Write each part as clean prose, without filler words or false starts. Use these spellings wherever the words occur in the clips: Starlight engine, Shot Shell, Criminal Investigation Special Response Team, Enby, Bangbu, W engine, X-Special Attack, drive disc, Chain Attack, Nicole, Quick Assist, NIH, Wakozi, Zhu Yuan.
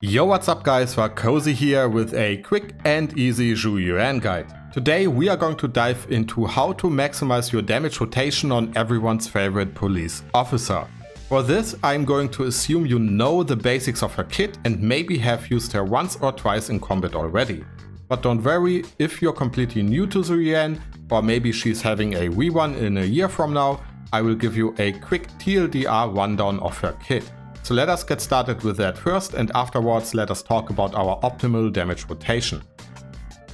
Yo, what's up guys, Wakozi here with a quick and easy Zhu Yuan guide. Today we are going to dive into how to maximize your damage rotation on everyone's favorite police officer. For this I'm going to assume you know the basics of her kit and maybe have used her once or twice in combat already. But don't worry, if you're completely new to Zhu Yuan or maybe she's having a re1 in a year from now, I will give you a quick TLDR rundown of her kit. So let us get started with that first, and afterwards let us talk about our optimal damage rotation.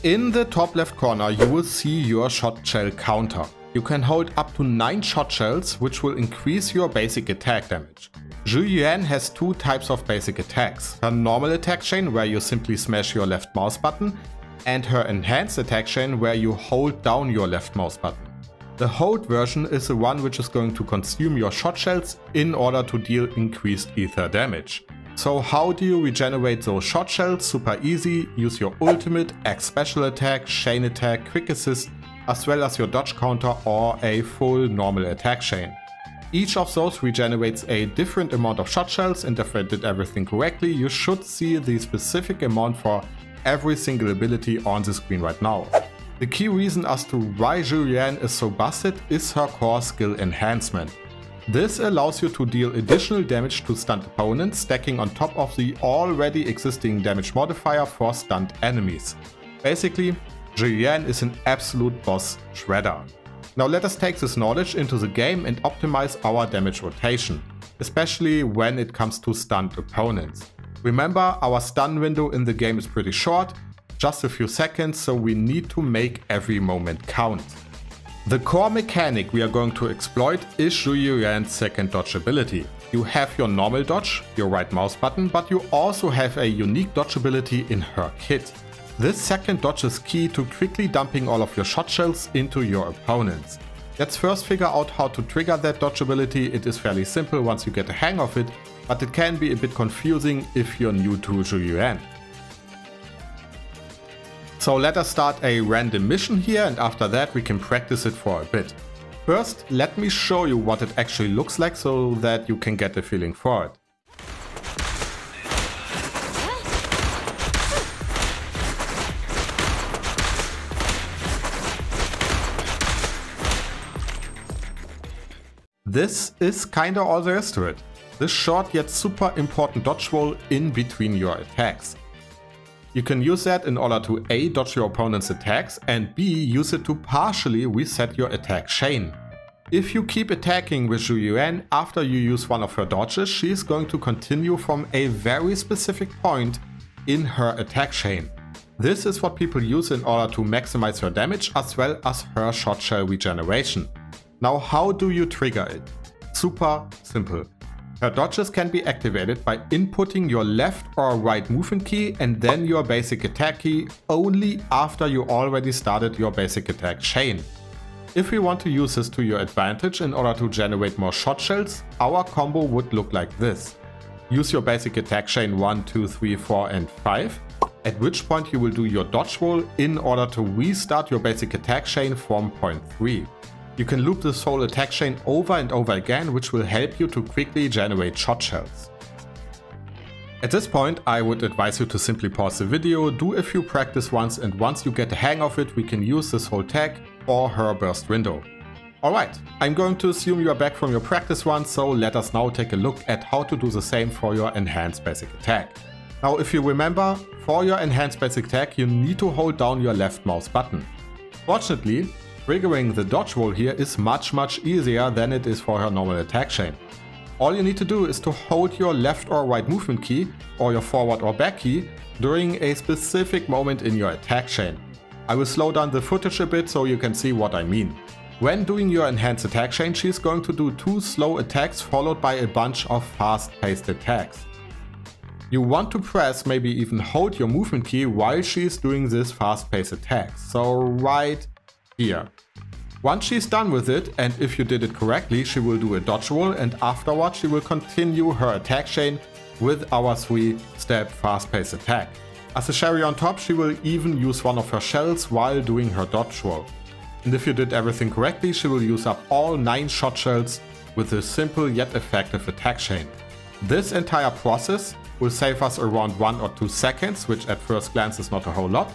In the top left corner you will see your Shot Shell counter. You can hold up to 9 Shot Shells, which will increase your basic attack damage. Zhu Yuan has two types of basic attacks. Her normal attack chain, where you simply smash your left mouse button, and her enhanced attack chain, where you hold down your left mouse button. The hold version is the one which is going to consume your Shot Shells in order to deal increased ether damage. So how do you regenerate those Shot Shells? Super easy, use your ultimate, X-Special Attack, Chain Attack, Quick Assist, as well as your dodge counter or a full normal attack chain. Each of those regenerates a different amount of Shot Shells, and if I did everything correctly, you should see the specific amount for every single ability on the screen right now. The key reason as to why Zhu Yuan is so busted is her core skill enhancement. This allows you to deal additional damage to stunned opponents, stacking on top of the already existing damage modifier for stunned enemies. Basically, Zhu Yuan is an absolute boss shredder. Now let us take this knowledge into the game and optimize our damage rotation, especially when it comes to stunned opponents. Remember, our stun window in the game is pretty short, just a few seconds, so we need to make every moment count. The core mechanic we are going to exploit is Zhu Yuan's second dodge ability. You have your normal dodge, your right mouse button, but you also have a unique dodge ability in her kit. This second dodge is key to quickly dumping all of your Shot Shells into your opponents. Let's first figure out how to trigger that dodge ability. It is fairly simple once you get the hang of it, but it can be a bit confusing if you're new to Zhu Yuan. So let us start a random mission here, and after that we can practice it for a bit. First, let me show you what it actually looks like so that you can get a feeling for it. This is kinda all there is to it. This short yet super important dodge roll in between your attacks. You can use that in order to A, dodge your opponent's attacks, and B, use it to partially reset your attack chain. If you keep attacking with Zhu Yuan after you use one of her dodges, she is going to continue from a very specific point in her attack chain. This is what people use in order to maximize her damage as well as her Shot Shell regeneration. Now how do you trigger it? Super simple. Her dodges can be activated by inputting your left or right movement key and then your basic attack key only after you already started your basic attack chain. If we want to use this to your advantage in order to generate more Shot Shells, our combo would look like this. Use your basic attack chain 1, 2, 3, 4 and 5, at which point you will do your dodge roll in order to restart your basic attack chain from point 3. You can loop this whole attack chain over and over again, which will help you to quickly generate Shot Shells. At this point I would advise you to simply pause the video, do a few practice runs, and once you get the hang of it we can use this whole tag for her burst window. Alright, I'm going to assume you are back from your practice run, so let us now take a look at how to do the same for your enhanced basic attack. Now if you remember, for your enhanced basic attack you need to hold down your left mouse button. Fortunately, triggering the dodge roll here is much easier than it is for her normal attack chain. All you need to do is to hold your left or right movement key or your forward or back key during a specific moment in your attack chain. I will slow down the footage a bit so you can see what I mean. When doing your enhanced attack chain she is going to do 2 slow attacks followed by a bunch of fast-paced attacks. You want to press, maybe even hold your movement key while she is doing this fast-paced attack. So right here. Once she's done with it, and if you did it correctly, she will do a dodge roll, and afterwards she will continue her attack chain with our 3-step fast-paced attack. As a cherry on top, she will even use one of her shells while doing her dodge roll. And if you did everything correctly, she will use up all 9 Shot Shells with a simple yet effective attack chain. This entire process will save us around 1 or 2 seconds, which at first glance is not a whole lot,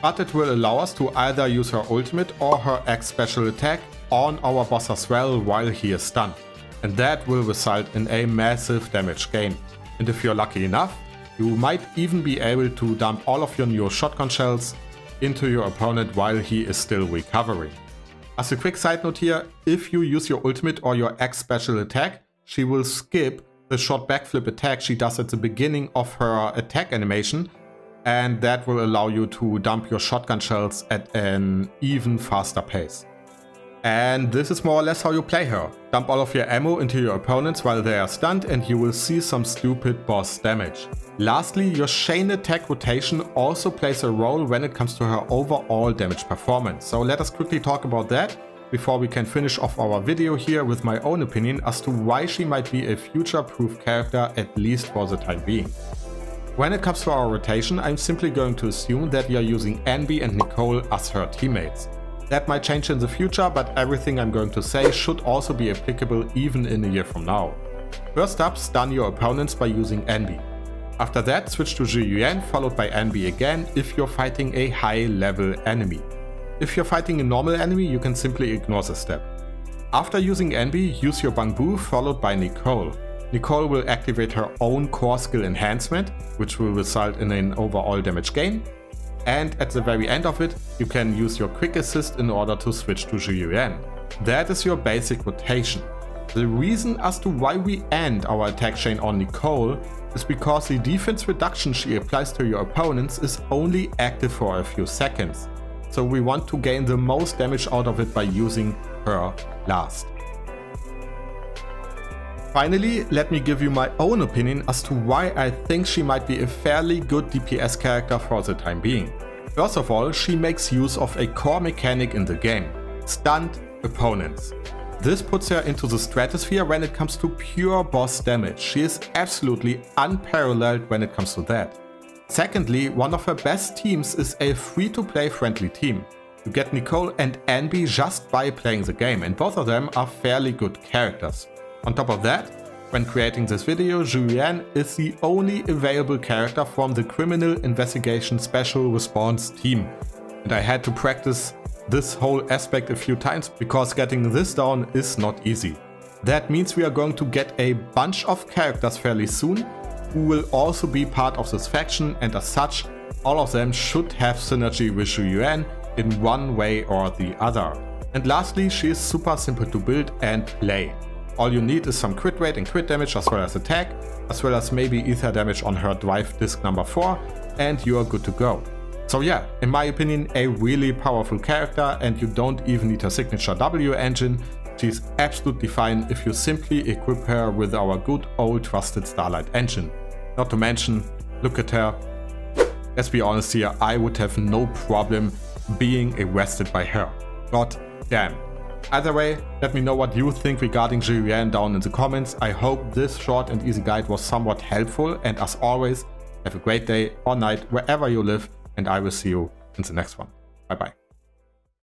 but it will allow us to either use her ultimate or her X-Special Attack on our boss as well while he is stunned, and that will result in a massive damage gain. And if you're lucky enough, you might even be able to dump all of your new shotgun shells into your opponent while he is still recovering. As a quick side note here, if you use your ultimate or your X-Special Attack, she will skip the short backflip attack she does at the beginning of her attack animation, and that will allow you to dump your shotgun shells at an even faster pace. And this is more or less how you play her. Dump all of your ammo into your opponents while they are stunned and you will see some stupid boss damage. Lastly, your Chain Attack rotation also plays a role when it comes to her overall damage performance. So let us quickly talk about that before we can finish off our video here with my own opinion as to why she might be a future-proof character, at least for the time being. When it comes to our rotation, I'm simply going to assume that we are using Enby and Nicole as her teammates. That might change in the future, but everything I'm going to say should also be applicable even in a year from now. First up, stun your opponents by using Enby. After that, switch to Zhu Yuan, followed by Enby again if you're fighting a high-level enemy. If you're fighting a normal enemy, you can simply ignore this step. After using Enby, use your Bangbu, followed by Nicole. Nicole will activate her own core skill enhancement, which will result in an overall damage gain. And at the very end of it, you can use your Quick Assist in order to switch to Zhu Yuan. That is your basic rotation. The reason as to why we end our attack chain on Nicole is because the defense reduction she applies to your opponents is only active for a few seconds. So we want to gain the most damage out of it by using her last. Finally, let me give you my own opinion as to why I think she might be a fairly good DPS character for the time being. First of all, she makes use of a core mechanic in the game, stunned opponents. This puts her into the stratosphere when it comes to pure boss damage. She is absolutely unparalleled when it comes to that. Secondly, one of her best teams is a free-to-play friendly team. You get Nicole and Enby just by playing the game, and both of them are fairly good characters. On top of that, when creating this video, Zhu Yuan is the only available character from the Criminal Investigation Special Response Team. And I had to practice this whole aspect a few times because getting this down is not easy. That means we are going to get a bunch of characters fairly soon who will also be part of this faction, and as such, all of them should have synergy with Zhu Yuan in one way or the other. And lastly, she is super simple to build and play. All you need is some crit rate and crit damage as well as attack, as well as maybe ether damage on her drive disc number 4, and you are good to go. So yeah, in my opinion, a really powerful character, and you don't even need her signature W engine. She's absolutely fine if you simply equip her with our good old trusted Starlight engine. Not to mention, look at her. Let's be honest here, I would have no problem being arrested by her. God damn. Either way, let me know what you think regarding Zhu Yuan down in the comments. I hope this short and easy guide was somewhat helpful, and as always, have a great day or night wherever you live, and I will see you in the next one. Bye bye.